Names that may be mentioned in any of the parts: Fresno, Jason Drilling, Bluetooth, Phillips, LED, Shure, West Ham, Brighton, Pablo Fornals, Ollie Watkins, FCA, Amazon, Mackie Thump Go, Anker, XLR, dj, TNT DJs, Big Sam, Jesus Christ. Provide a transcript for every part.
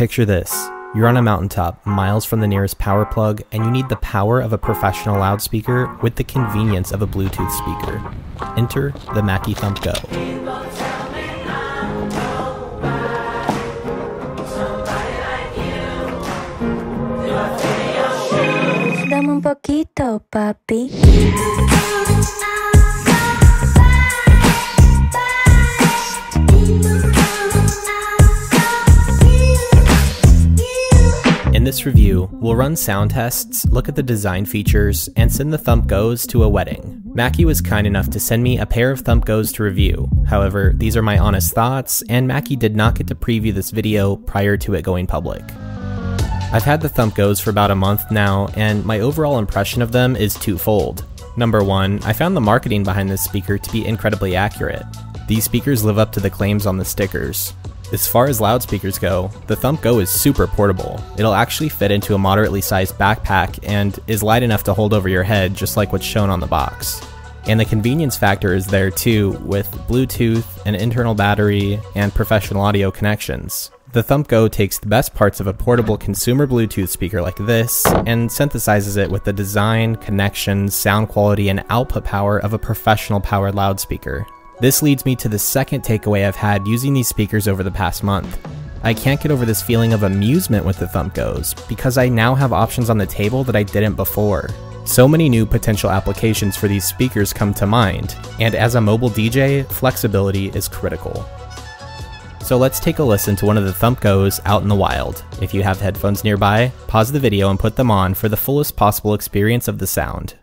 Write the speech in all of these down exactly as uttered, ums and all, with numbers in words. Picture this. You're on a mountaintop, miles from the nearest power plug, and you need the power of a professional loudspeaker with the convenience of a Bluetooth speaker. Enter the Mackie Thump Go. Dame un poquito, papi. In this review, we'll run sound tests, look at the design features, and send the Thump Go's to a wedding. Mackie was kind enough to send me a pair of Thump Go's to review. However, these are my honest thoughts, and Mackie did not get to preview this video prior to it going public. I've had the Thump Go's for about a month now, and my overall impression of them is twofold. Number one, I found the marketing behind this speaker to be incredibly accurate. These speakers live up to the claims on the stickers. As far as loudspeakers go, the Thump Go is super portable. It'll actually fit into a moderately sized backpack and is light enough to hold over your head, just like what's shown on the box. And the convenience factor is there too, with Bluetooth, an internal battery, and professional audio connections. The Thump Go takes the best parts of a portable consumer Bluetooth speaker like this and synthesizes it with the design, connections, sound quality, and output power of a professional powered loudspeaker. This leads me to the second takeaway I've had using these speakers over the past month. I can't get over this feeling of amusement with the Thump Go's because I now have options on the table that I didn't before. So many new potential applications for these speakers come to mind, and as a mobile D J, flexibility is critical. So let's take a listen to one of the Thump Go's out in the wild. If you have headphones nearby, pause the video and put them on for the fullest possible experience of the sound.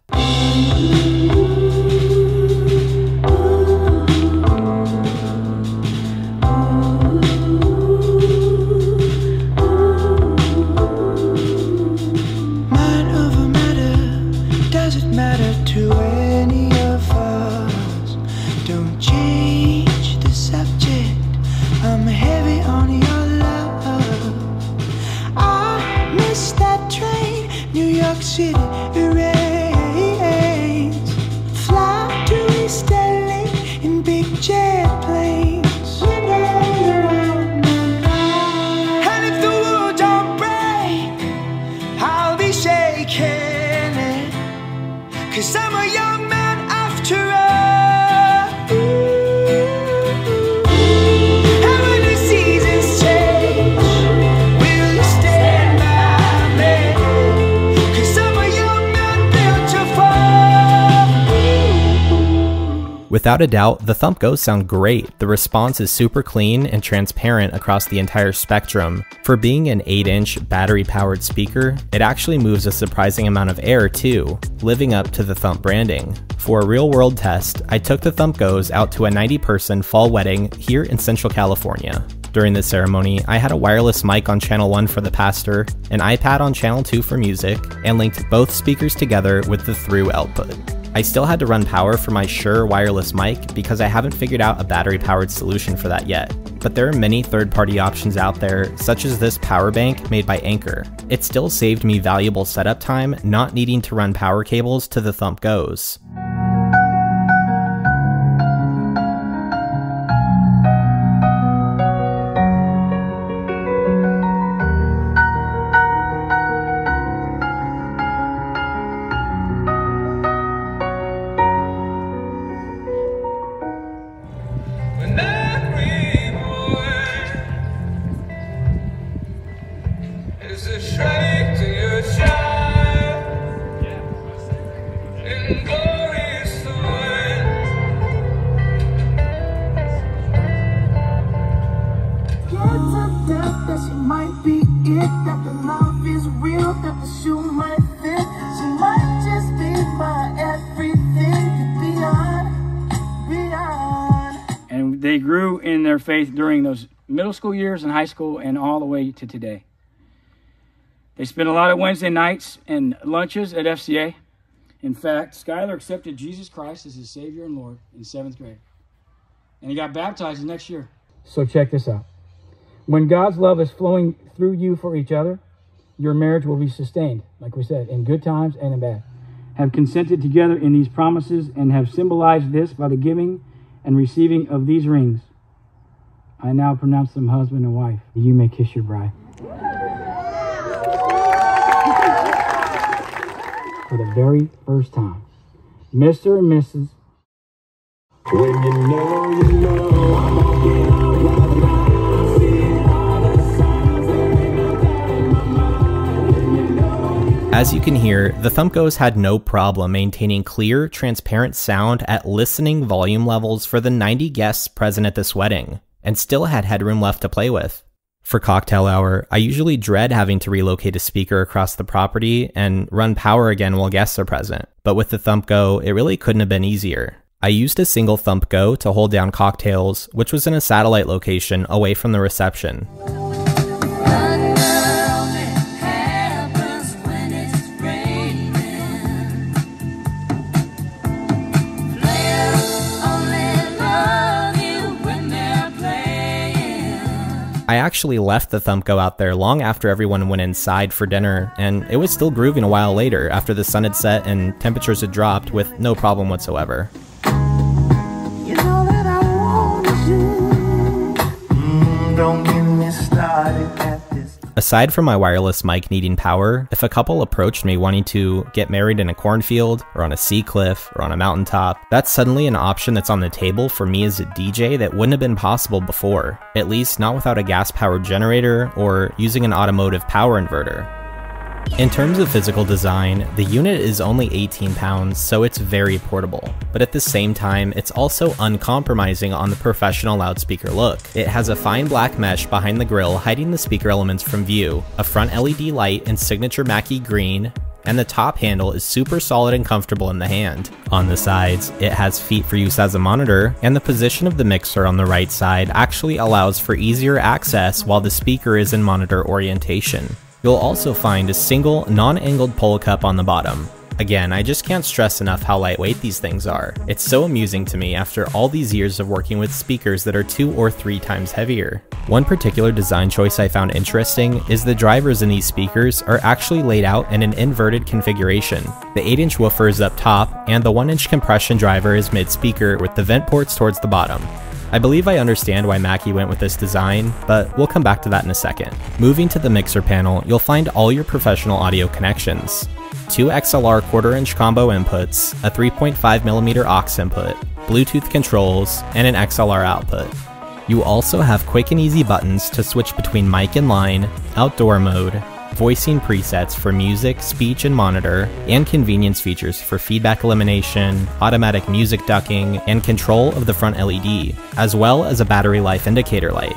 Without a doubt, the Thump Go's sound great. The response is super clean and transparent across the entire spectrum. For being an eight inch battery-powered speaker, it actually moves a surprising amount of air too, living up to the Thump branding. For a real-world test, I took the Thump Go's out to a ninety person fall wedding here in Central California. During this ceremony, I had a wireless mic on channel one for the pastor, an iPad on channel two for music, and linked both speakers together with the through output. I still had to run power for my Shure wireless mic because I haven't figured out a battery-powered solution for that yet. But there are many third-party options out there, such as this power bank made by Anker. It still saved me valuable setup time, not needing to run power cables to the Thump Go's. And they grew in their faith during those middle school years and high school and all the way to today. They spent a lot of Wednesday nights and lunches at F C A. In fact, Skylar accepted Jesus Christ as his Savior and Lord in seventh grade. And he got baptized the next year. So check this out. When God's love is flowing through you for each other, your marriage will be sustained, like we said, in good times and in bad. Have consented together in these promises and have symbolized this by the giving and receiving of these rings. I now pronounce them husband and wife. You may kiss your bride. For the very first time, Mister and Missus When you know, you know, I'm walking on cloud nine, seeing all the signs that ain't no doubt in my mind. When you know. As you can hear, the Thump Go's had no problem maintaining clear, transparent sound at listening volume levels for the ninety guests present at this wedding, and still had headroom left to play with. For cocktail hour, I usually dread having to relocate a speaker across the property and run power again while guests are present, but with the Thump Go, it really couldn't have been easier. I used a single Thump Go to hold down cocktails, which was in a satellite location away from the reception. I actually left the Thump Go out there long after everyone went inside for dinner, and it was still grooving a while later after the sun had set and temperatures had dropped with no problem whatsoever. Aside from my wireless mic needing power, if a couple approached me wanting to get married in a cornfield, or on a sea cliff, or on a mountaintop, that's suddenly an option that's on the table for me as a D J that wouldn't have been possible before, at least not without a gas-powered generator or using an automotive power inverter. In terms of physical design, the unit is only eighteen pounds, so it's very portable. But at the same time, it's also uncompromising on the professional loudspeaker look. It has a fine black mesh behind the grill hiding the speaker elements from view, a front L E D light in signature Mackie green, and the top handle is super solid and comfortable in the hand. On the sides, it has feet for use as a monitor, and the position of the mixer on the right side actually allows for easier access while the speaker is in monitor orientation. You'll also find a single, non-angled pull cup on the bottom. Again, I just can't stress enough how lightweight these things are. It's so amusing to me after all these years of working with speakers that are two or three times heavier. One particular design choice I found interesting is the drivers in these speakers are actually laid out in an inverted configuration. The eight inch woofer is up top, and the one inch compression driver is mid-speaker with the vent ports towards the bottom. I believe I understand why Mackie went with this design, but we'll come back to that in a second. Moving to the mixer panel, you'll find all your professional audio connections. Two X L R quarter inch combo inputs, a three point five millimeter aux input, Bluetooth controls, and an X L R output. You also have quick and easy buttons to switch between mic and line, outdoor mode, voicing presets for music, speech, and monitor, and convenience features for feedback elimination, automatic music ducking, and control of the front L E D, as well as a battery life indicator light.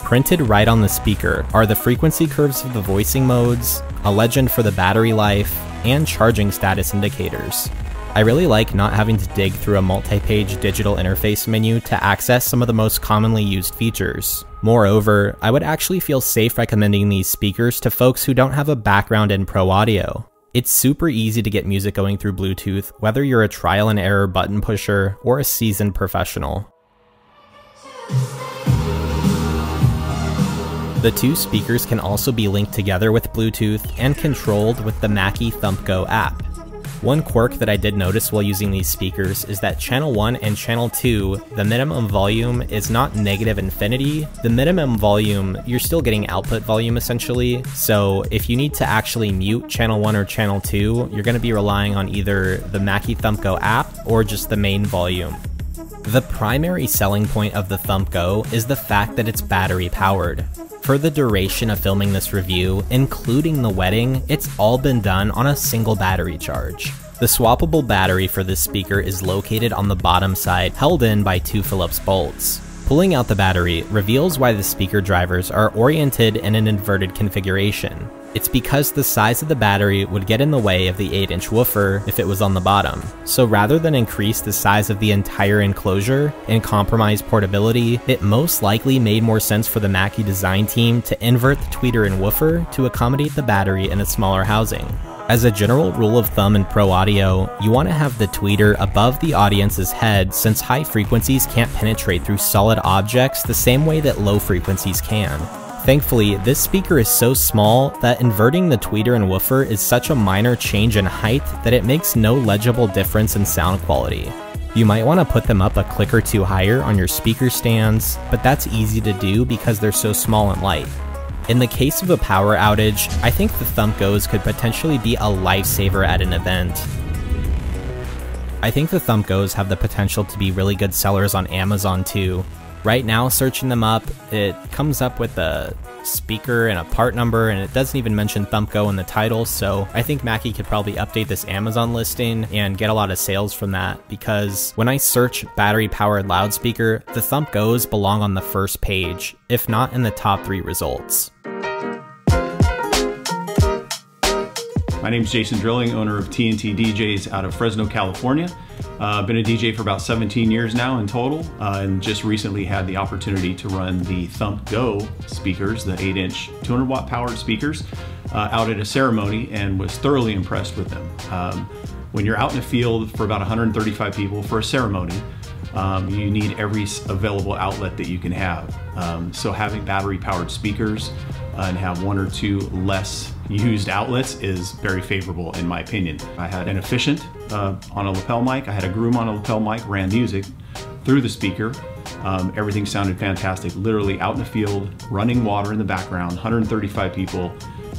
Printed right on the speaker are the frequency curves of the voicing modes, a legend for the battery life, and charging status indicators. I really like not having to dig through a multi-page digital interface menu to access some of the most commonly used features. Moreover, I would actually feel safe recommending these speakers to folks who don't have a background in pro audio. It's super easy to get music going through Bluetooth, whether you're a trial and error button pusher or a seasoned professional. The two speakers can also be linked together with Bluetooth and controlled with the Mackie Thump Go app. One quirk that I did notice while using these speakers is that channel one and channel two, the minimum volume is not negative infinity. The minimum volume, you're still getting output volume essentially, so if you need to actually mute channel one or channel two, you're going to be relying on either the Mackie Thump Go app or just the main volume. The primary selling point of the Thump Go is the fact that it's battery powered. For the duration of filming this review, including the wedding, it's all been done on a single battery charge. The swappable battery for this speaker is located on the bottom side, held in by two Phillips bolts. Pulling out the battery reveals why the speaker drivers are oriented in an inverted configuration. It's because the size of the battery would get in the way of the eight inch woofer if it was on the bottom. So rather than increase the size of the entire enclosure and compromise portability, it most likely made more sense for the Mackie design team to invert the tweeter and woofer to accommodate the battery in a smaller housing. As a general rule of thumb in pro audio, you want to have the tweeter above the audience's head since high frequencies can't penetrate through solid objects the same way that low frequencies can. Thankfully, this speaker is so small that inverting the tweeter and woofer is such a minor change in height that it makes no legible difference in sound quality. You might want to put them up a click or two higher on your speaker stands, but that's easy to do because they're so small and light. In the case of a power outage, I think the Thump Go's could potentially be a lifesaver at an event. I think the Thump Go's have the potential to be really good sellers on Amazon too. Right now, searching them up, it comes up with a speaker and a part number, and it doesn't even mention Thump Go in the title, so I think Mackie could probably update this Amazon listing and get a lot of sales from that, because when I search battery-powered loudspeaker, the Thump Go's belong on the first page, if not in the top three results. My name is Jason Drilling, owner of T N T D Js out of Fresno, California. I've uh, been a D J for about seventeen years now in total, uh, and just recently had the opportunity to run the Thump Go speakers, the eight inch two hundred watt powered speakers, uh, out at a ceremony, and was thoroughly impressed with them. Um, when you're out in the field for about one hundred thirty-five people for a ceremony, um, you need every available outlet that you can have. Um, so having battery powered speakers uh, and have one or two less used outlets is very favorable in my opinion. I had an Efficient uh, on a lapel mic, I had a Groom on a lapel mic, ran music through the speaker. Um, everything sounded fantastic, literally out in the field, running water in the background, one hundred thirty-five people.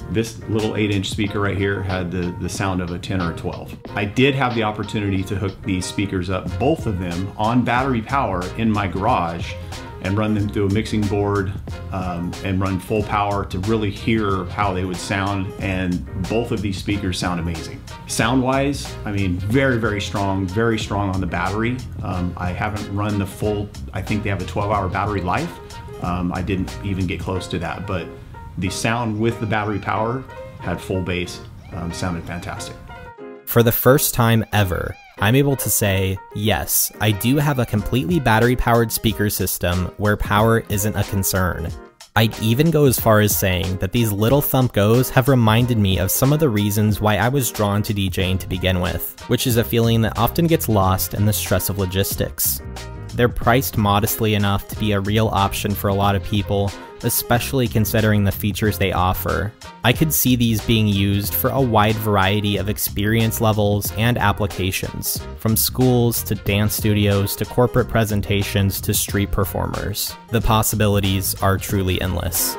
This little eight inch speaker right here had the, the sound of a ten or a twelve. I did have the opportunity to hook these speakers up, both of them on battery power in my garage, and run them through a mixing board um, and run full power to really hear how they would sound, and both of these speakers sound amazing. Sound wise, I mean, very, very strong, very strong on the battery. Um, I haven't run the full, I think they have a twelve hour battery life. Um, I didn't even get close to that, but the sound with the battery power had full bass, um, sounded fantastic. For the first time ever, I'm able to say, yes, I do have a completely battery-powered speaker system where power isn't a concern. I'd even go as far as saying that these little Thump Go's have reminded me of some of the reasons why I was drawn to DJing to begin with, which is a feeling that often gets lost in the stress of logistics. They're priced modestly enough to be a real option for a lot of people, especially considering the features they offer. I could see these being used for a wide variety of experience levels and applications, from schools to dance studios to corporate presentations to street performers. The possibilities are truly endless.